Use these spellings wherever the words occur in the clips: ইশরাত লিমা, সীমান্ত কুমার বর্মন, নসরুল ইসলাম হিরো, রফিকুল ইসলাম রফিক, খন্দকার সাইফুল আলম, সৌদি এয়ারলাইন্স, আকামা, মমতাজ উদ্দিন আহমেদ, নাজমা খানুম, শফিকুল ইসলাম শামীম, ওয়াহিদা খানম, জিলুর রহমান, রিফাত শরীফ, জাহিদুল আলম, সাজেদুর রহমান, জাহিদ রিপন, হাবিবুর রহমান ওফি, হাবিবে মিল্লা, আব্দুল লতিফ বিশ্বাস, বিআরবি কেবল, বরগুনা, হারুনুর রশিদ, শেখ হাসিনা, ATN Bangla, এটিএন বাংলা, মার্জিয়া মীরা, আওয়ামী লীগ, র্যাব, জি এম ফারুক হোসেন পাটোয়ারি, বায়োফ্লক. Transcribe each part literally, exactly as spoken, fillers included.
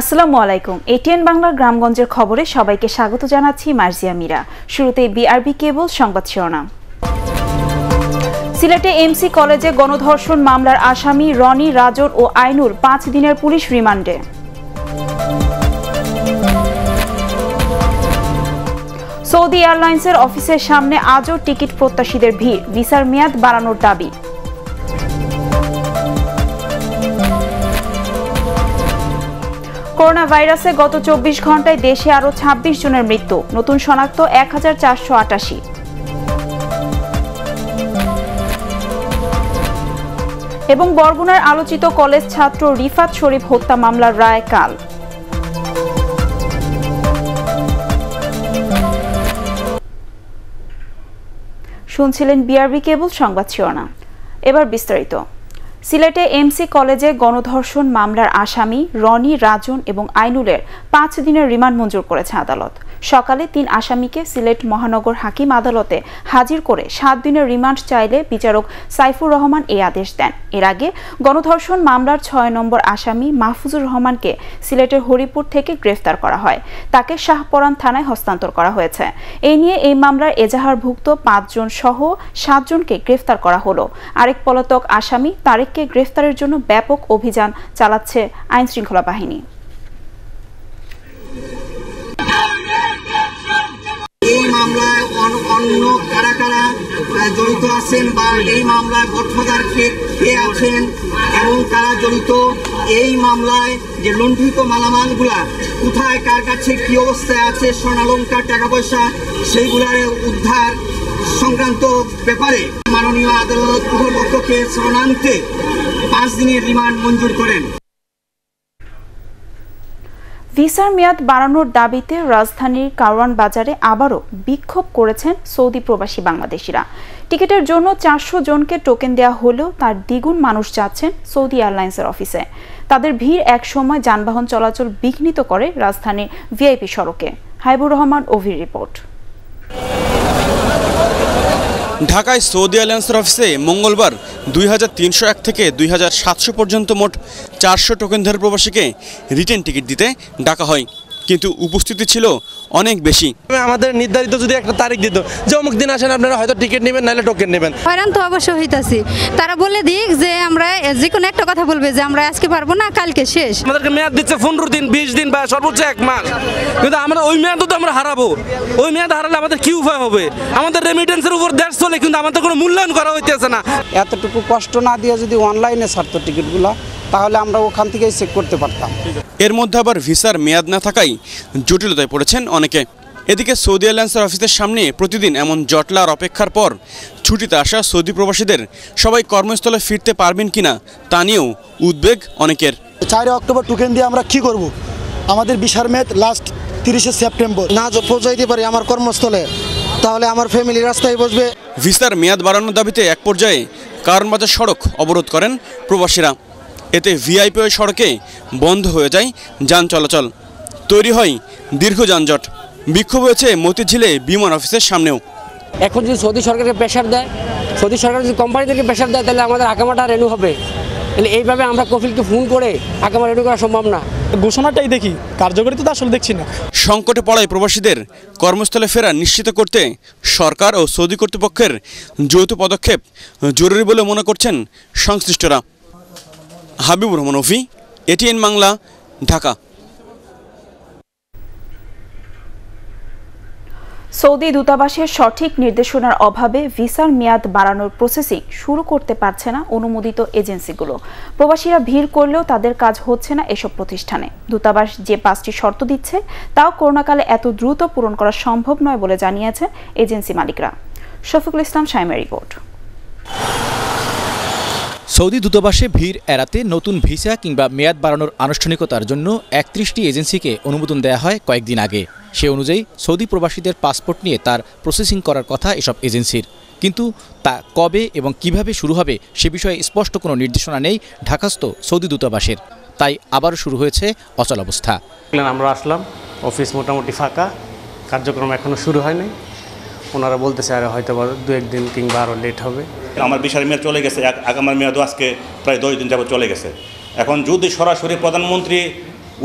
আসসালামু আলাইকুম এটিএন বাংলা গ্রামগঞ্জের খবরে সবাইকে স্বাগত জানাচ্ছি মার্জিয়া মীরা। শুরুতে বিআরবি কেবল সংবাদ শিরোনাম। সিলেটে এমসি কলেজে গণধর্ষণ মামলার আসামি রনি, রাজন ও আইনুল পাঁচ দিনের পুলিশ রিমান্ডে। সৌদি এয়ারলাইন্সের অফিসের সামনে আজও টিকিট প্রত্যাশীদের ভিড়, ভিসার মেয়াদ বাড়ানোর দাবি। করোনা ভাইরাসে গত চব্বিশ ঘন্টায় দেশে আরও ছাব্বিশ জনের মৃত্যু, নতুন শনাক্ত এক হাজার চারশো আটাশি। এবং বরগুনার আলোচিত কলেজ ছাত্র রিফাত শরীফ হত্যা মামলার রায় কাল। শুনছিলেন বিআরবি কেবল সংবাদ শিরোনাম। এবার বিস্তারিত। সিলেটে এমসি কলেজে গণধর্ষণ মামলার আসামি রনি, রাজন এবং আইনুলের পাঁচ দিনের রিমান্ড মঞ্জুর করেছে আদালত। সকালে তিন আসামিকে সিলেট মহানগর হাকিম আদালতে হাজির করে সাত দিনের রিমান্ড চাইলে বিচারক সাইফুর রহমান এই আদেশ দেন। এর আগে গণধর্ষণ মামলার ছয় নম্বর আসামি মাহফুজুর রহমানকে সিলেটের হরিপুর থেকে গ্রেফতার করা হয়, তাকে শাহপরান থানায় হস্তান্তর করা হয়েছে। এ নিয়ে এই মামলার এজাহারভুক্ত পাঁচজন সহ সাতজনকে গ্রেফতার করা হলো। আরেক পলাতক আসামি তারেককে গ্রেফতারের জন্য ব্যাপক অভিযান চালাচ্ছে আইনশৃঙ্খলা বাহিনী। জড়িত আছেন বা এই মামলায় গঠনদার কে আছেন এবং তারা জড়িত এই মামলায় যে লুণ্ঠিত মালামালগুলা কোথায় কার কাছে কি অবস্থায় আছে, স্বর্ণালঙ্কার টাকা পয়সা সেইগুলার উদ্ধার সংক্রান্ত ব্যাপারে মাননীয় আদালত কর্তৃপক্ষকে শরণান্তে পাঁচ দিনের রিমান্ড মঞ্জুর করেন। ভিসার মেয়াদ বাড়ানোর দাবিতে রাজধানীর কারওয়ান বাজারে আবারও বিক্ষোভ করেছেন সৌদি প্রবাসী বাংলাদেশিরা। টিকিটের জন্য চারশো জনকে টোকেন দেওয়া হলেও তার দ্বিগুণ মানুষ যাচ্ছেন সৌদি এয়ারলাইন্সের অফিসে। তাদের ভিড় একসময় যানবাহন চলাচল বিঘ্নিত করে রাজধানীর ভিআইপি সড়কে। হাইবুর রহমান অভির রিপোর্ট। ঢাকায় সৌদি এয়ারলাইন্সের অফিসে মঙ্গলবার দুই হাজার তিনশো এক থেকে দুই হাজার সাতশো পর্যন্ত মোট চারশো টোকেনধারী প্রবাসীকে রিটার্ন টিকিট দিতে ডাকা হয়, কিন্তু উপস্থিতি ছিল অনেক বেশি। আমাদের নির্ধারিত যদি একটা তারিখ দিত যে অমুক দিন আসেন আপনারা, হয়তো টিকিট নেবেন নাহলে টোকেন নেবেন। হয়রান তো অবশ্যই হইতাছি। তারা বলে দিক যে আমরা যে কোনো একটা কথা বলবে যে আমরা আজকে পারবো না, কালকে শেষ। আমাদেরকে মেয়াদ দিচ্ছে পনেরো দিন, বিশ দিন বা সর্বোচ্চ এক মাস, কিন্তু আমরা ওই মেয়াদ তো আমরা হারাবো। ওই মেয়াদ হারালে আমাদের কি উপায় হবে? আমাদের রেমিটেন্সের উপর দেশ চলে, কিন্তু আমাদের কোনো মূল্যায়ন করা হইতেছে না। এতটুকু কষ্ট না দিয়ে যদি অনলাইনে ছাড়তো টিকিটগুলো, তাহলে আমরা ওখান থেকেই চেক করতে পারতাম। এর মধ্যে আবার ভিসার মেয়াদ না থাকায় জটিলতায় পড়েছেন অনেকে। এদিকে সৌদি এয়ারলাইন্সের অফিসের সামনে প্রতিদিন এমন জটলার অপেক্ষার পর ছুটিতে আসা সৌদি প্রবাসীদের সবাই কর্মস্থলে ফিরতে পারবেন কিনা তা নিয়েও উদ্বেগ অনেকের। চার অক্টোবর টোকেন দিয়ে আমরা কি করব? আমাদের ভিসার মেয়াদ লাস্ট তিরিশে সেপ্টেম্বর। না পৌঁছাইতে পারি আমার কর্মস্থলে, তাহলে আমার ফ্যামিলি রাস্তায় বসবে। ভিসার মেয়াদ বাড়ানোর দাবিতে এক পর্যায়ে কারওয়ান বাজার সড়ক অবরোধ করেন প্রবাসীরা। এতে ভিআইপি সড়কে বন্ধ হয়ে যায় যান চলাচল, তৈরি হয় দীর্ঘ যানজট। বিক্ষোভ হয়েছে মতিঝিলে বিমান অফিসের সামনেও। এখন যদি সৌদি সরকারকে প্রেশার দেয়, সৌদি সরকার যদি কোম্পানিদেরকে প্রেশার দেয়, তাহলে আমাদের আকামাটা রেনু হবে। তাহলে এইভাবে আমরা কফিলকে ফোন করে আকামা রেনু করা সম্ভব না। ঘোষণাটাই দেখি, কার্যকরী তো আসলে দেখছি না। সংকটে পড়ায় প্রবাসীদের কর্মস্থলে ফেরা নিশ্চিত করতে সরকার ও সৌদি কর্তৃপক্ষের যৌথ পদক্ষেপ জরুরি বলে মনে করছেন সংশ্লিষ্টরা। হাবিবুর রহমান ওফি, এটিএন বাংলা, ঢাকা। সৌদি দূতাবাসের সঠিক নির্দেশনার অভাবে ভিসার মেয়াদ বাড়ানোর প্রসেসিং শুরু করতে পারছে না অনুমোদিত এজেন্সিগুলো। প্রবাসীরা ভিড় করলেও তাদের কাজ হচ্ছে না এসব প্রতিষ্ঠানে। দূতাবাস যে পাঁচটি শর্ত দিচ্ছে তাও করোনাকালে এত দ্রুত পূরণ করা সম্ভব নয় বলে জানিয়েছেন এজেন্সি মালিকরা। শফিকুল ইসলাম সাইমের রিপোর্ট। সৌদি দূতাবাসে ভিড় এড়াতে নতুন ভিসা কিংবা মেয়াদ বাড়ানোর আনুষ্ঠানিকতার জন্য একত্রিশটি এজেন্সিকে অনুমোদন দেয়া হয় কয়েকদিন আগে। সে অনুযায়ী সৌদি প্রবাসীদের পাসপোর্ট নিয়ে তার প্রসেসিং করার কথা এসব এজেন্সির, কিন্তু তা কবে এবং কিভাবে শুরু হবে সে বিষয়ে স্পষ্ট কোনো নির্দেশনা নেই ঢাকাস্থ সৌদি দূতাবাসের। তাই আবারও শুরু হয়েছে অচল অবস্থা। আমরা আসলাম, অফিস মোটামুটি ফাঁকা, কার্যক্রম এখনও শুরু হয়নি। ওনারা বলতেছে আর হয়তো দু একদিন কিংবা আরও লেট হবে। আমার ভিসার মেয়াদ চলে গেছে, আগামী মেয়াদও আজকে প্রায় দশ দিন যাবত চলে গেছে। এখন যদি সরাসরি প্রধানমন্ত্রী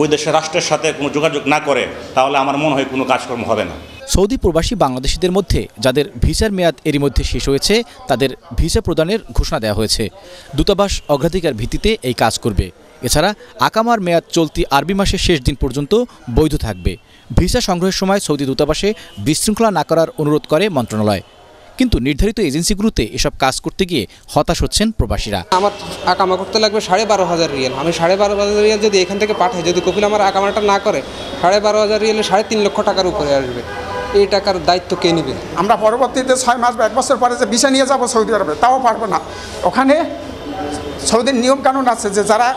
ওই দেশের রাষ্ট্রের সাথে কোনো যোগাযোগ না করে তাহলে আমার মনে হয় কোনো কাজকর্ম হবে না। সৌদি প্রবাসী বাংলাদেশিদের মধ্যে যাদের ভিসার মেয়াদ এরই মধ্যে শেষ হয়েছে তাদের ভিসা প্রদানের ঘোষণা দেওয়া হয়েছে। দূতাবাস অগ্রাধিকার ভিত্তিতে এই কাজ করবে। এছাড়া আকামার মেয়াদ চলতি আরবি মাসের শেষ দিন পর্যন্ত বৈধ থাকবে। ভিসা সংগ্রহের সময় সৌদি দূতাবাসে বিশৃঙ্খলা না করার অনুরোধ করে মন্ত্রণালয়, কিন্তু নির্ধারিত এজেন্সিগুলোতে এসব কাজ করতে গিয়ে হতাশ হচ্ছেন প্রবাসীরা। আমার আকামা করতে লাগবে সাড়ে বারো হাজার রিয়াল, আমি সাড়ে বারো হাজার রিয়াল যদি এখান থেকে পাঠাই, যদি কপিল আমার আকামাটা না করে সাড়ে বারো হাজার রিয়ালে সাড়ে তিন লক্ষ টাকার উপরে আসবে। এই টাকার দায়িত্ব কে নেবে? আমরা পরবর্তীতে ছয় মাস বা এক বছর পরে যে ভিসা নিয়ে যাবো সৌদি আরবে তাও পারবো না। ওখানে সৌদির নিয়ম কানুন আছে যে যারা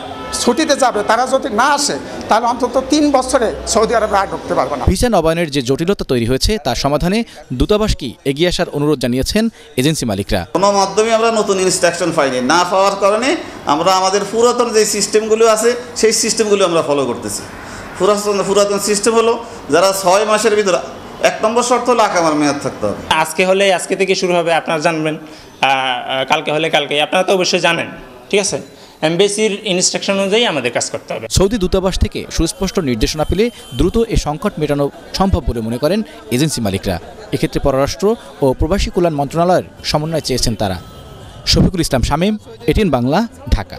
ছুটিতে যাবে তারা যদি না আসে তাহলে অন্তত তিন বছরে সৌদি আরবে আর ঢুকতে পারবে না। ভিসা নবায়নের যে জটিলতা তৈরি হয়েছে তার সমাধানে দূতাবাস কি এগিয়ে আসার অনুরোধ জানিয়েছেন এজেন্সি মালিকরা। কোনো মাধ্যমে আমরা নতুন ইনস্ট্রাকশন পাইনি, না পাওয়ার কারণে আমরা আমাদের পুরাতন যে সিস্টেমগুলো আছে সেই সিস্টেমগুলো আমরা ফলো করতেছি। পুরাতন পুরাতন সিস্টেম হলো যারা ছয় মাসের ভিতরে এক নম্বর শর্ত হলো আকামার মেয়াদ থাকতে হবে। আজকে হলে আজকে থেকে শুরু হবে, আপনারা জানবেন, কালকে হলে কালকে, আপনারা তো অবশ্যই জানেন, ঠিক আছে। এমবেসির ইনস্ট্রাকশন অনুযায়ী আমাদের কাজ করতে হবে। সৌদি দূতাবাস থেকে সুস্পষ্ট নির্দেশনা পেলে দ্রুত এ সংকট মেটানো সম্ভব বলে মনে করেন এজেন্সি মালিকরা। এক্ষেত্রে পররাষ্ট্র ও প্রবাসী কল্যাণ মন্ত্রণালয়ের সমন্বয় চেয়েছেন তারা। শফিকুল ইসলাম শামীম, এটিএন বাংলা, ঢাকা।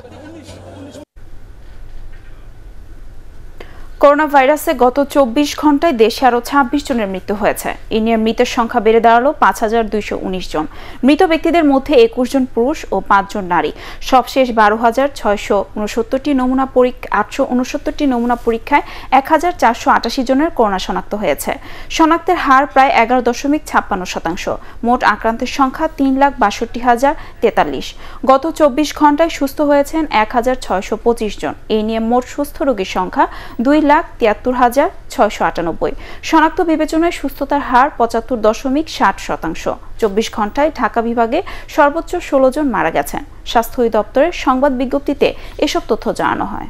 করোনা ভাইরাসে গত চব্বিশ ঘন্টায় দেশে আরও ছাব্বিশ জনের মৃত্যু হয়েছে। এ নিয়ে মৃতের সংখ্যা বেড়ে দাঁড়ালো পাঁচ হাজার দুইশো উনিশ জন। মৃত ব্যক্তিদের মধ্যে একুশ জন পুরুষ ও পাঁচ জন নারী। সবশেষ বারো হাজার ছয়শো উনসত্তরটি নমুনা পরীক্ষা আটশো উনসত্তরটি নমুনা পরীক্ষায় এক হাজার চারশো আটাশি জনের করোনা শনাক্ত হয়েছে। শনাক্তের হার প্রায় এগারো দশমিক ছাপ্পান্ন শতাংশ। মোট আক্রান্তের সংখ্যা তিন লাখ বাষট্টি হাজার তেতাল্লিশ। গত চব্বিশ ঘন্টায় সুস্থ হয়েছেন এক হাজার ছয়শো পঁচিশ জন। এ নিয়ে মোট সুস্থ রোগীর সংখ্যা দুই লাখ তিয়াত্তর হাজার ছয়শো আটানব্বই। শনাক্ত বিবেচনায় সুস্থতার হার পঁচাত্তর দশমিক ষাট শতাংশ। চব্বিশ ঘন্টায় ঢাকা বিভাগে সর্বোচ্চ ষোলো জন মারা গেছেন। স্বাস্থ্য দপ্তরের সংবাদ বিজ্ঞপ্তিতে এসব তথ্য জানানো হয়।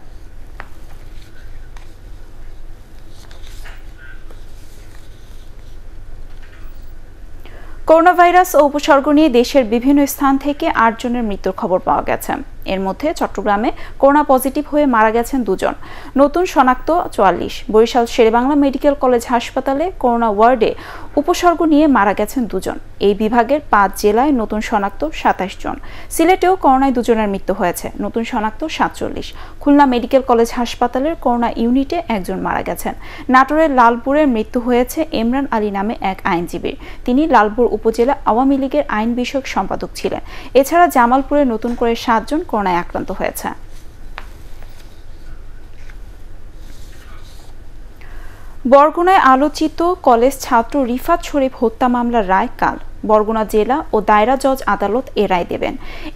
করোনা ভাইরাস ও উপসর্গ নিয়ে দেশের বিভিন্ন স্থান থেকে আট জনের মৃত্যুর খবর পাওয়া গেছে। এর মধ্যে চট্টগ্রামে করোনা পজিটিভ হয়ে মারা গেছেন দুজন। নতুন শনাক্ত চুয়াল্লিশ। বরিশাল শেরেবাংলা মেডিকেল কলেজ হাসপাতালে করোনা ওয়ার্ডে উপসর্গ নিয়ে মারা গেছেন দুজন। এই বিভাগের পাঁচ জেলায় নতুন শনাক্ত সাতাশ জন। সিলেটেও করোনায় দুজনের মৃত্যু হয়েছে, নতুন শনাক্ত সাতচল্লিশ। খুলনা মেডিকেল কলেজ হাসপাতালের করোনা ইউনিটে একজন মারা গেছেন। নাটোরের লালপুরে মৃত্যু হয়েছে ইমরান আলী নামে এক আইনজীবীর। তিনি লালপুর উপজেলা আওয়ামী লীগের আইন বিষয়ক সম্পাদক ছিলেন। এছাড়া জামালপুরে নতুন করে সাতজন করোনায় আক্রান্ত হয়েছে। বরগুনায় আলোচিত কলেজ ছাত্র রিফাত শরীফ হত্যা মামলার রায় কাল। বরগুনা জেলা ও দায়রা জজ আদালত এ রায় দেবেন।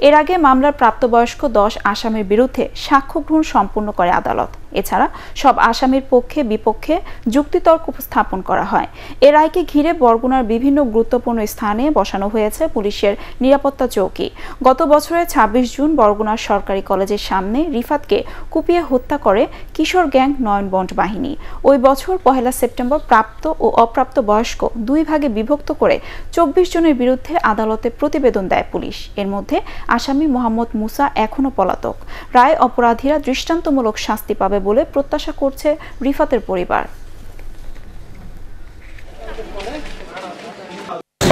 এর আগে মামলার প্রাপ্তবয়স্ক দশ আসামির বিরুদ্ধে সাক্ষ্য গ্রহণ সম্পূর্ণ করে আদালত। এছাড়া সব আসামির পক্ষে বিপক্ষে যুক্তিতর্ক উপস্থাপন করা হয়। এ রায়কে ঘিরে বরগুনার বিভিন্ন গুরুত্বপূর্ণ স্থানে বসানো হয়েছে পুলিশের নিরাপত্তা চৌকি। গত বছরের ছাব্বিশ জুন বরগুনার সরকারি কলেজের সামনে রিফাতকে কুপিয়ে হত্যা করে কিশোর গ্যাং নয়নবন্ড বাহিনী। ওই বছর পহেলা সেপ্টেম্বর প্রাপ্ত ও অপ্রাপ্ত বয়স্ক দুই ভাগে বিভক্ত করে চব্বিশ জনের বিরুদ্ধে আদালতে প্রতিবেদন দেয় পুলিশ। এর মধ্যে আসামি মোহাম্মদ মুসা এখনও পলাতক। রায় অপরাধীরা দৃষ্টান্তমূলক শাস্তি পাবে বলে প্রত্যাশা করছে রিফাতের পরিবার।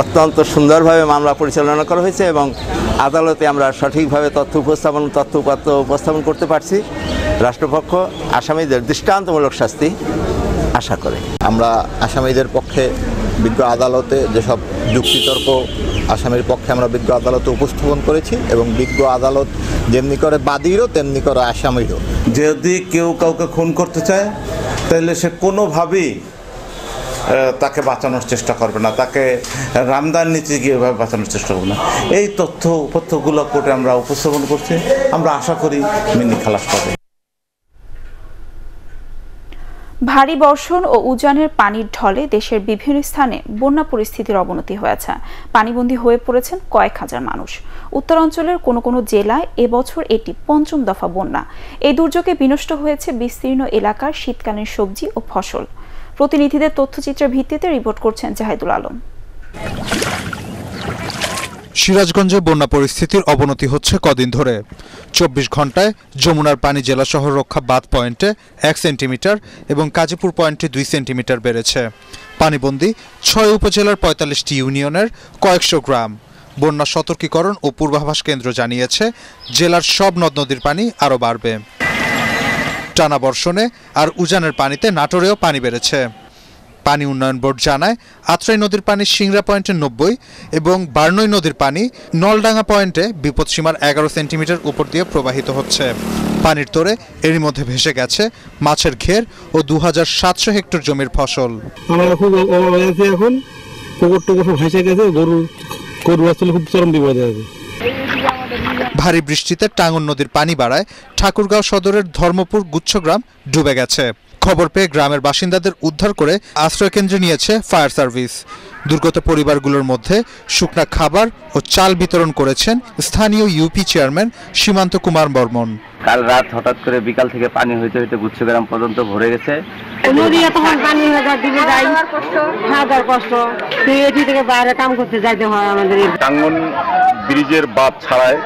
অত্যন্ত সুন্দরভাবে মামলা পরিচালনা করা হয়েছে এবং আদালতে আমরা সঠিকভাবে তথ্য উপস্থাপন তথ্য উপাত্ত উপস্থাপন করতে পারছি। রাষ্ট্রপক্ষ আসামিদের দৃষ্টান্তমূলক শাস্তি আশা করে। আমরা আসামিদের পক্ষে বিজ্ঞ আদালতে যেসব যুক্তিতর্ক আসামির পক্ষে আমরা বিজ্ঞ আদালতে উপস্থাপন করেছি এবং বিজ্ঞ আদালত যেমনি করে বাদীরও তেমনি করে আসামিরও। যদি কেউ কাউকে খুন করতে চায় তাহলে সে কোনোভাবেই তাকে বাঁচানোর চেষ্টা করবে না, তাকে রামদার নিচে গিয়ে এভাবে বাঁচানোর চেষ্টা করবে না। এই তথ্য উপত্যগুলো কোর্টে আমরা উপস্থাপন করছি। আমরা আশা করি মিনি খালাস পাবে। ভারী বর্ষণ ও উজানের পানির ঢলে দেশের বিভিন্ন স্থানে বন্যা পরিস্থিতির অবনতি হয়েছে। পানিবন্দী হয়ে পড়েছেন কয়েক হাজার মানুষ। উত্তরাঞ্চলের কোনো কোনো জেলায় এবছর এটি পঞ্চম দফা বন্যা। এই দুর্যোগে বিনষ্ট হয়েছে বিস্তীর্ণ এলাকার শীতকালীন সবজি ও ফসল। প্রতিনিধিদের তথ্যচিত্রের ভিত্তিতে রিপোর্ট করছেন জাহিদুল আলম। সিরাজগঞ্জে বন্যা পরিস্থিতির অবনতি হচ্ছে কদিন ধরে। চব্বিশ ঘন্টায় যমুনার পানি জেলা শহর রক্ষা বাঁধ পয়েন্টে এক সেন্টিমিটার এবং কাজীপুর পয়েন্টে দুই সেন্টিমিটার বেড়েছে। পানিবন্দী ছয় উপজেলার পঁয়তাল্লিশটি ইউনিয়নের কয়েকশো গ্রাম। বন্যা সতর্কীকরণ ও পূর্বাভাস কেন্দ্র জানিয়েছে জেলার সব নদ নদীর পানি আরও বাড়বে। টানা বর্ষণে আর উজানের পানিতে নাটোরেও পানি বেড়েছে। পানি উন্নয়ন বোর্ড জানায় আত্রাই নদীর পানি সিংড়া পয়েন্টে নব্বই এবং বার্নই নদীর পানি নলডাঙ্গা পয়েন্টে বিপদসীমার এগারো সেন্টিমিটার উপর দিয়ে প্রবাহিত হচ্ছে। পানির তোরে এরই মধ্যে ভেসে গেছে মাছের ঘের ও দু হাজার সাতশো হেক্টর জমির ফসল। এখন পুকুর টুকুর ভেসে গেছে, গরু গরু আসলে খুব চরম বিপদে আছে। ভারী বৃষ্টিতে টাঙ্গন নদীর পানি বাড়ায় ঠাকুরগাঁও সদরের ধর্মপুর গুচ্ছগ্রাম ডুবে গেছে। খবর পেয়ে গ্রামের বাসিন্দাদের উদ্ধার করে আশ্রয়কেন্দ্রে নিয়েছে ফায়ার সার্ভিস। দুর্গত পরিবারগুলোর মধ্যে শুকনা খাবার ও চাল বিতরণ করেছেন স্থানীয় ইউপি চেয়ারম্যান সীমান্ত কুমার বর্মন। কাল রাত হঠাৎ করে বিকাল থেকে পানি হইতে হইতে গুচ্ছগ্রাম পর্যন্ত ভরে গেছে। টাঙ্গন ব্রিজের বাঁধ ছাড়ায়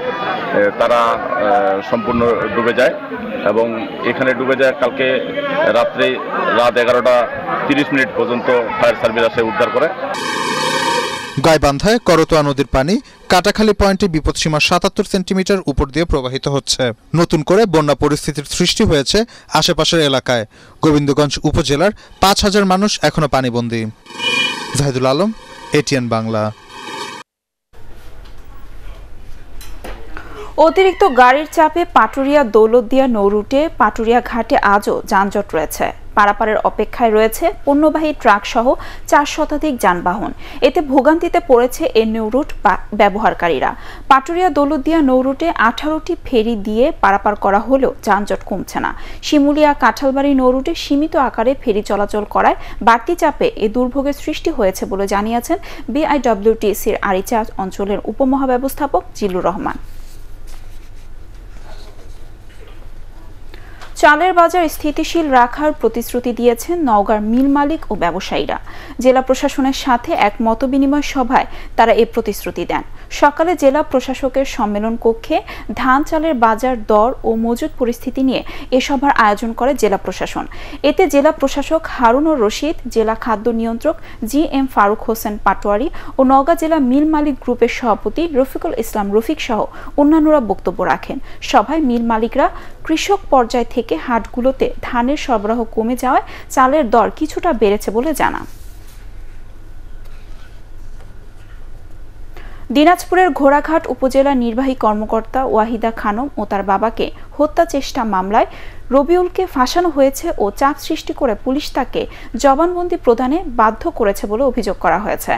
তারা সম্পূর্ণ ডুবে যায় এবং এখানে ডুবে যায়। কালকে রাত্রে রাত এগারোটা তিরিশ মিনিট পর্যন্ত ফায়ার সার্ভিস আসে উদ্ধার করে। গাইবান্ধায় করতোয়া নদীর পানি কাটাখালী পয়েন্টে বিপদসীমা সাতাত্তর সেন্টিমিটার উপর দিয়ে প্রবাহিত হচ্ছে। নতুন করে বন্যা পরিস্থিতির সৃষ্টি হয়েছে আশেপাশের এলাকায়। গোবিন্দগঞ্জ উপজেলার পাঁচ হাজার মানুষ এখনো পানিবন্দী। জাহিদুল আলম, এটিএন বাংলা। অতিরিক্ত গাড়ির চাপে পাটুরিয়া দৌলতদিয়া নৌরুটে পাটুরিয়া ঘাটে আজও যানজট রয়েছে। পারাপারের অপেক্ষায় রয়েছে পণ্যবাহী ট্রাক সহ চার শতাধিক যানবাহন। এতে ভোগান্তিতে পড়েছে এই নৌরুট ব্যবহারকারীরা। পাটুরিয়া দৌলতদিয়া নৌরুটে আঠারোটি ফেরি দিয়ে পারাপার করা হলেও যানজট কমছে না। শিমুলিয়া কাঁঠালবাড়ি নৌরুটে সীমিত আকারে ফেরি চলাচল করায় বাড়তি চাপে এ দুর্ভোগের সৃষ্টি হয়েছে বলে জানিয়েছেন বিআইডব্লিউটিসির আরিচা অঞ্চলের উপমহাব্যবস্থাপক জিলুর রহমান। চালের বাজার স্থিতিশীল রাখার প্রতিশ্রুতি দিয়েছেন নওগাঁর মিল মালিক ও ব্যবসায়ীরা। জেলা প্রশাসনের সাথে এক মতবিনিময় সভায় তারা এ প্রতিশ্রুতি দেন। সকালে জেলা প্রশাসকের সম্মেলন কক্ষে ধান চালের বাজার দর ও মজুদ পরিস্থিতি নিয়ে এ সভার আয়োজন করে জেলা প্রশাসন। এতে জেলা প্রশাসক হারুনুর রশিদ, জেলা খাদ্য নিয়ন্ত্রক জি এম ফারুক হোসেন পাটোয়ারি ও নওগাঁ জেলা মিল মালিক গ্রুপের সভাপতি রফিকুল ইসলাম রফিক সহ অন্যান্যরা বক্তব্য রাখেন। সভায় মিল মালিকরা কৃষক পর্যায় থেকে হাটগুলোতে ধানের সরবরাহ কমে যাওয়ায় চালের দর কিছুটা বেড়েছে বলে জানা। দিনাজপুরের ঘোড়াঘাট উপজেলা নির্বাহী কর্মকর্তা ওয়াহিদা খানম ও তার বাবাকে হত্যা চেষ্টা মামলায় রবিউলকে ফাঁসানো হয়েছে ও চাপ সৃষ্টি করে পুলিশ তাকে জবানবন্দি প্রদানে বাধ্য করেছে বলে অভিযোগ করা হয়েছে।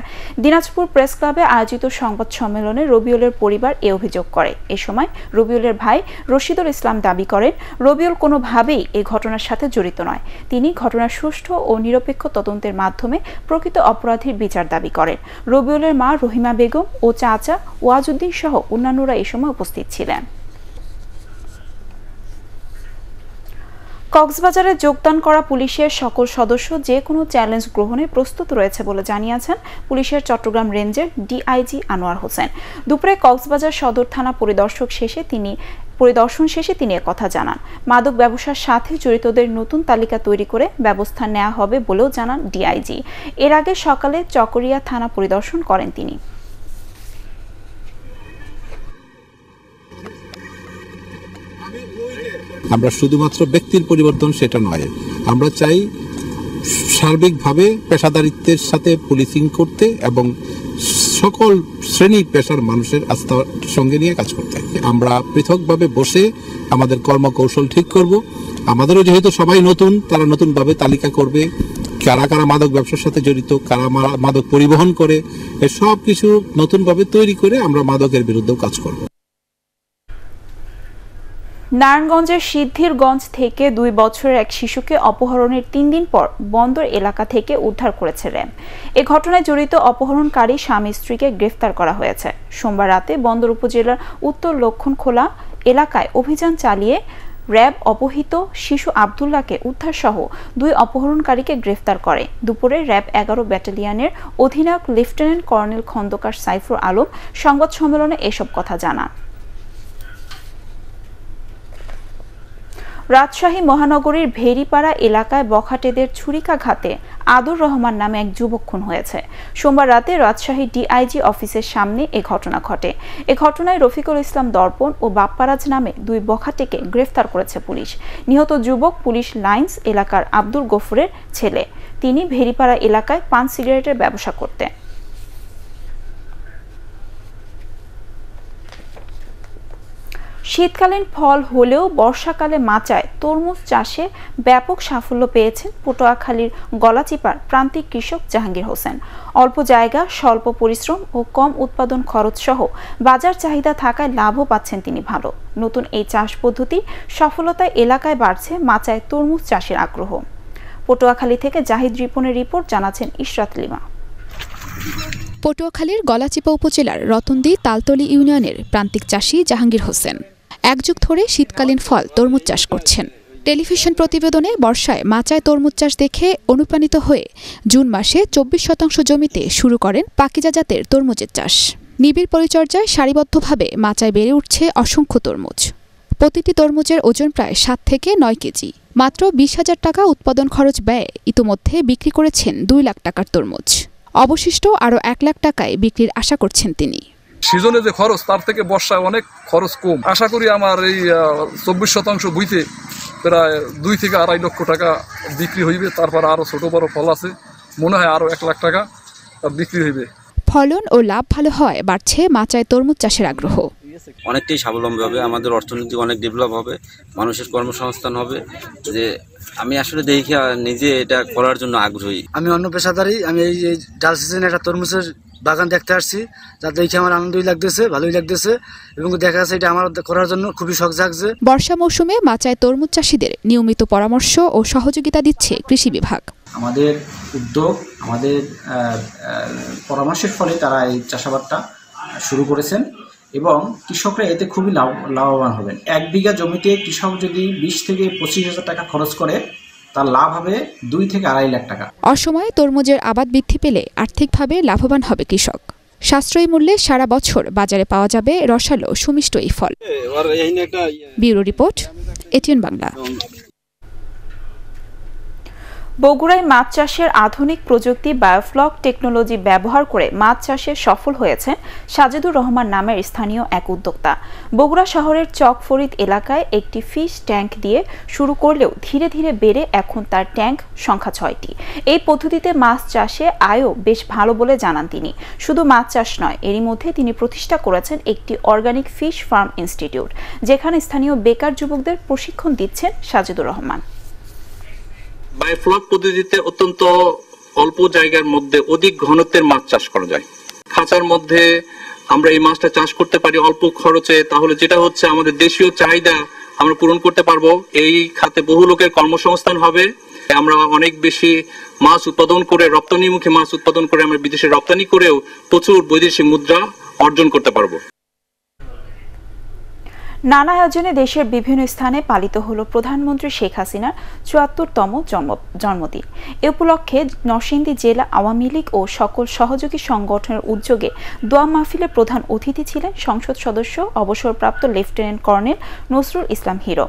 দিনাজপুর প্রেস ক্লাবে আয়োজিত সংবাদ সম্মেলনে রবিউলের পরিবার এ অভিযোগ করে। এ সময় রবিউলের ভাই রশিদুল ইসলাম দাবি করেন রবিউল কোনোভাবেই এই ঘটনার সাথে জড়িত নয়। তিনি ঘটনার সুষ্ঠু ও নিরপেক্ষ তদন্তের মাধ্যমে প্রকৃত অপরাধীর বিচার দাবি করেন। রবিউলের মা রহিমা বেগম ও চাচা ওয়াজউদ্দিন সহ অন্যান্যরা এ সময় উপস্থিত ছিলেন। কক্সবাজারে যোগদান করা পুলিশের সকল সদস্য যে কোনো চ্যালেঞ্জ গ্রহণে প্রস্তুত রয়েছে বলে জানিয়েছেন পুলিশের চট্টগ্রাম রেঞ্জের ডিআইজি আনোয়ার হোসেন। দুপুরে কক্সবাজার সদর থানা পরিদর্শক শেষে তিনি পরিদর্শন শেষে তিনি একথা জানান। মাদক ব্যবসার সাথে জড়িতদের নতুন তালিকা তৈরি করে ব্যবস্থা নেওয়া হবে বলেও জানান ডিআইজি। এর আগে সকালে চকরিয়া থানা পরিদর্শন করেন তিনি। আমরা শুধুমাত্র ব্যক্তির পরিবর্তন সেটা নয়, আমরা চাই সার্বিকভাবে পেশাদারিত্বের সাথে পুলিশিং করতে এবং সকল শ্রেণীর পেশার মানুষের আস্থার সঙ্গে নিয়ে কাজ করতে। আমরা পৃথকভাবে বসে আমাদের কর্মকৌশল ঠিক করব। আমাদেরও যেহেতু সবাই নতুন, তারা নতুনভাবে তালিকা করবে কারা কারা মাদক ব্যবসার সাথে জড়িত, কারা মাদক পরিবহন করে, এসব কিছু নতুনভাবে তৈরি করে আমরা মাদকের বিরুদ্ধেও কাজ করব। নারায়ণগঞ্জের সিদ্ধিরগঞ্জ থেকে দুই বছরের এক শিশুকে অপহরণের তিন দিন পর বন্দর এলাকা থেকে উদ্ধার করেছে র্যাব। এ ঘটনায় জড়িত অপহরণকারী স্বামী স্ত্রীকে গ্রেফতার করা হয়েছে। সোমবার রাতে বন্দর উপজেলার উত্তর লক্ষণখোলা এলাকায় অভিযান চালিয়ে रैब अपहित शिशु आब्दुल्लाहকে উদ্ধার সহ দুই অপহরণকারীকে গ্রেফতার করে। দুপুরে র‍্যাব এগারো ব্যাটালিয়নের অধিনায়ক লেফটেন্যান্ট কর্নেল খন্দকার সাইফুল আলম সংবাদ সম্মেলনে এসব কথা জানান। রাজশাহী মহানগরীর ভেড়িপাড়া এলাকায় বখাটেদের ছুরিকাঘাতে আদুর রহমান নামে এক যুবক খুন হয়েছে। সোমবার রাতে রাজশাহী ডিআইজি অফিসের সামনে এই ঘটনা ঘটে। এই ঘটনায় রফিকুল ইসলাম দর্পণ ও বাপ্পারাজ নামে দুই বখাটেকে গ্রেফতার করেছে পুলিশ। নিহত যুবক পুলিশ লাইন্স এলাকার আব্দুল গফুরের ছেলে। তিনি ভেড়িপাড়া এলাকায় পান সিগারেটের ব্যবসা করতেন। শীতকালীন ফল হলেও বর্ষাকালে মাচায় তরমুজ চাষে ব্যাপক সাফল্য পেয়েছেন পটুয়াখালীর গলাচিপার প্রান্তিক কৃষক জাহাঙ্গীর হোসেন। অল্প জায়গা, স্বল্প পরিশ্রম ও কম উৎপাদন খরচ সহ বাজার চাহিদা থাকায় লাভও পাচ্ছেন তিনি ভালো। নতুন এই চাষ পদ্ধতি সফলতায় এলাকায় বাড়ছে মাচায় তরমুজ চাষের আগ্রহ। পটুয়াখালী থেকে জাহিদ রিপনের রিপোর্ট জানাচ্ছেন ইশরাত লিমা। পটুয়াখালীর গলাচিপা উপজেলার রতনদী তালতলী ইউনিয়নের প্রান্তিক চাষী জাহাঙ্গীর হোসেন এক যুগ ধরে শীতকালীন ফল তরমুজ চাষ করছেন। টেলিভিশন প্রতিবেদনে বর্ষায় মাচায় তরমুজ চাষ দেখে অনুপ্রাণিত হয়ে জুন মাসে চব্বিশ শতাংশ জমিতে শুরু করেন পাকিজা জাতের তরমুজের চাষ। নিবিড় পরিচর্যায় সারিবদ্ধভাবে মাচায় বেড়ে উঠছে অসংখ্য তরমুজ। প্রতিটি তরমুজের ওজন প্রায় সাত থেকে নয় কেজি। মাত্র বিশ হাজার টাকা উৎপাদন খরচ ব্যয়ে ইতোমধ্যে বিক্রি করেছেন দুই লাখ টাকার তরমুজ। অবশিষ্ট আরও এক লাখ টাকায় বিক্রির আশা করছেন তিনি। সিজনে যে খরচ তার থেকে বর্ষায় অনেক খরচ কম। আশা করি আমার এই চব্বিশ শতাংশ বুইতে প্রায় দুই থেকে আড়াই লক্ষ টাকা বিক্রি হইবে। তারপর আরও ছোট বড় ফল আছে, মনে হয় আরও এক লাখ টাকা বিক্রি হইবে। ফলন ও লাভ ভালো হয় বাড়ছে মাচায় তরমুজ চাষের আগ্রহ। অনেকটাই স্বাবলম্বী হবে, আমাদের অর্থনীতি অনেক ডেভেলপ হবে, মানুষের কর্মসংস্থান হবে। যে আমি আসলে দেখি নিজে এটা করার জন্য আগ্রহী। আমি অন্য পেশাদারি, আমি এই ডাল সিজনে একটা তরমুজের বাগান দেখতে আসছি, যা দেখে আমার আনন্দই লাগতেছে, ভালোই লাগতেছে এবং দেখা যাচ্ছে এটা আমার করার জন্য খুবই শখ জাগছে। বর্ষা মৌসুমে মাচায় তরমুজ চাষীদের নিয়মিত পরামর্শ ও সহযোগিতা দিচ্ছে কৃষি বিভাগ। আমাদের উদ্যোগ, আমাদের পরামর্শের ফলে তারা এই চাষাবাদটা শুরু করেছেন এবং কৃষকরা এতে খুবই লাভবান হবেন। এক বিঘা জমিতে কৃষক যদি বিশ থেকে পঁচিশ হাজার টাকা খরচ করে তার লাভ হবে দুই থেকে আড়াই লাখ টাকা। অসময়ে তরমুজের আবাদ বৃদ্ধি পেলে আর্থিকভাবে লাভবান হবে কৃষক। সাশ্রয়ী মূল্যে সারা বছর বাজারে পাওয়া যাবে রসালো সুমিষ্ট এই ফল। Bureau report, এটিএন বাংলা। বগুড়ায় মাছ চাষের আধুনিক প্রযুক্তি বায়োফ্লক টেকনোলজি ব্যবহার করে মাছ চাষে সফল হয়েছেন সাজেদুর রহমান নামের স্থানীয় এক উদ্যোক্তা। বগুড়া শহরের চকফরিদ এলাকায় একটি ফিশ ট্যাঙ্ক দিয়ে শুরু করলেও ধীরে ধীরে বেড়ে এখন তার ট্যাঙ্ক সংখ্যা ছয়টি। এই পদ্ধতিতে মাছ চাষে আয়ও বেশ ভালো বলে জানান তিনি। শুধু মাছ চাষ নয়, এরই মধ্যে তিনি প্রতিষ্ঠা করেছেন একটি অর্গানিক ফিশ ফার্ম ইনস্টিটিউট, যেখানে স্থানীয় বেকার যুবকদের প্রশিক্ষণ দিচ্ছেন সাজেদুর রহমান। বায়োফ্লক পদ্ধতিতে অত্যন্ত অল্প জায়গার মধ্যে অধিক ঘনত্বের মাছ চাষ করা যায়। খাঁচার মধ্যে আমরা এই মাছটা চাষ করতে পারি অল্প খরচে, তাহলে যেটা হচ্ছে আমাদের দেশীয় চাহিদা আমরা পূরণ করতে পারবো। এই খাতে বহু লোকের কর্মসংস্থান হবে। আমরা অনেক বেশি মাছ উৎপাদন করে, রপ্তানিমুখী মাছ উৎপাদন করে আমরা বিদেশে রপ্তানি করেও প্রচুর বৈদেশিক মুদ্রা অর্জন করতে পারবো। নানা আয়োজনে দেশের বিভিন্ন স্থানে পালিত হলো প্রধানমন্ত্রী শেখ হাসিনার চুয়াত্তরতম জন্মদিন। এ উপলক্ষে নরসিংদী জেলা আওয়ামী লীগ ও সকল সহযোগী সংগঠনের উদ্যোগে দোয়া মাহফিলে প্রধান অতিথি ছিলেন সংসদ সদস্য অবসরপ্রাপ্ত lieutenant colonel নসরুল ইসলাম হিরো।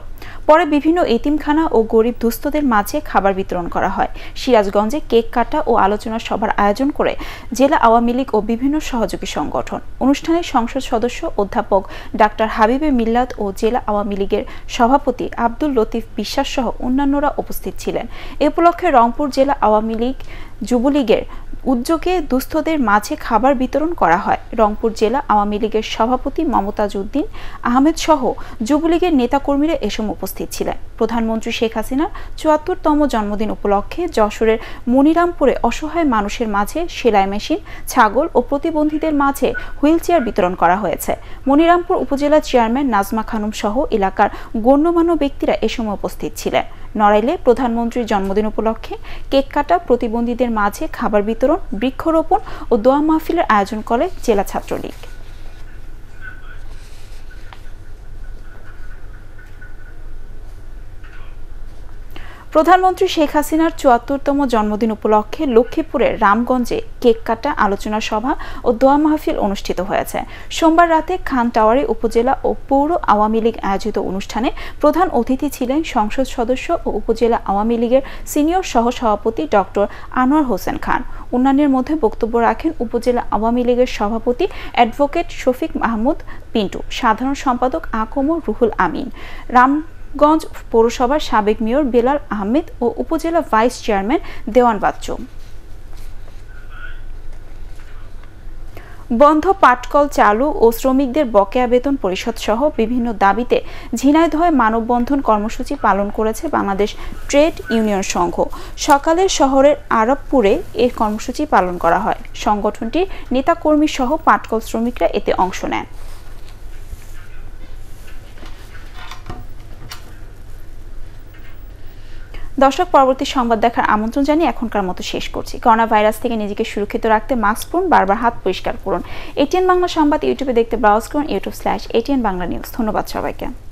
পরে বিভিন্ন এতিমখানা ও গরিব দুস্থদের মাঝে খাবার বিতরণ করা হয়। সিরাজগঞ্জে কেক কাটা ও আলোচনা সভার আয়োজন করে জেলা আওয়ামী লীগ ও বিভিন্ন সহযোগী সংগঠন। অনুষ্ঠানে সংসদ সদস্য অধ্যাপক ডাক্তার হাবিবে মিল্লা ও জেলা আওয়ামী লীগের সভাপতি আব্দুল লতিফ বিশ্বাস সহ অন্যান্যরা উপস্থিত ছিলেন। এ উপলক্ষে রংপুর জেলা আওয়ামী লীগ যুবলীগের উদ্যোগে দুস্থদের মাঝে খাবার বিতরণ করা হয়। রংপুর জেলা আওয়ামী লীগের সভাপতি মমতাজ উদ্দিন আহমেদ সহ যুবলীগের নেতাকর্মীরা এসব উপস্থিত ছিলেন। প্রধানমন্ত্রী শেখ হাসিনার চুয়াত্তরতম জন্মদিন উপলক্ষে যশোরের মনিরামপুরে অসহায় মানুষের মাঝে সেলাই মেশিন, ছাগল ও প্রতিবন্ধীদের মাঝে হুইল চেয়ার বিতরণ করা হয়েছে। মনিরামপুর উপজেলা চেয়ারম্যান নাজমা খানুম সহ এলাকার গণ্যমান্য ব্যক্তিরা এ সময় উপস্থিত ছিলেন। নড়াইলে প্রধানমন্ত্রীর জন্মদিন উপলক্ষে কেক কাটা, প্রতিবন্ধীদের মাঝে খাবার বিতরণ, বৃক্ষরোপণ ও দোয়া মাহফিলের আয়োজন করে জেলা ছাত্রলীগ। प्रधानमंत्री शेख हासिनार चुয়াত্তরতম जन्मदिन उपलक्षे लक्ष्मीपुरेर रामगंजे केक काटा आलोचना सभा और दोया महफिल अनुष्ठित हयेछे। सोमवार राते खान टावारे उपजेला और पौर आवामी लीग आयोजित अनुष्ठाने प्रधान अतिथि छिलेन संसद सदस्य और उपजेला आवामी लीगेर सिनियर सह सभापति डॉक्टर आনোয়ার হোসেন खान। अन्यान्येर मध्ये बक्तव्य राखें उपजेला आवामी लीगेर सभापति एडभोकेट शफिक महमूद पिंटू, साधारण सम्पादक আকম রুহুল আমিন, राम गंज पौरसभा साबेक मेयर बेलाल आहमेद और उपजेला वाइस चेयरमैन देवान बाच्चू। बंध पाटकल चालू और श्रमिकदेर बकेया वेतन परिषद सह विभिन्न दाबिते झिनाइदहे मानवबंधन कर्मसूची पालन करेছে বাংলাদেশ ট্রেড ইউনিয়ন সংঘ। सकाले शहरेर আরবপুরে এই কর্মসূচি पालन করা হয়। সংগঠনটির নেতাকর্মী सह पाटकल श्रमिकरा এতে অংশ নেন। दर्शक परवर्ती संवाद देखार आमंत्रण जानिए एखनकार मतो शेष करछि। करोना भाइरास थेके निजेके सुरक्षित रखते मास्क परुन, बार बार हाथ परिष्कार करुन। एटीएन बांगला संबाद यूट्यूबे देखते ब्राउज करुन YouTube slash ATN Bangla news. धन्यवाद सबाइके।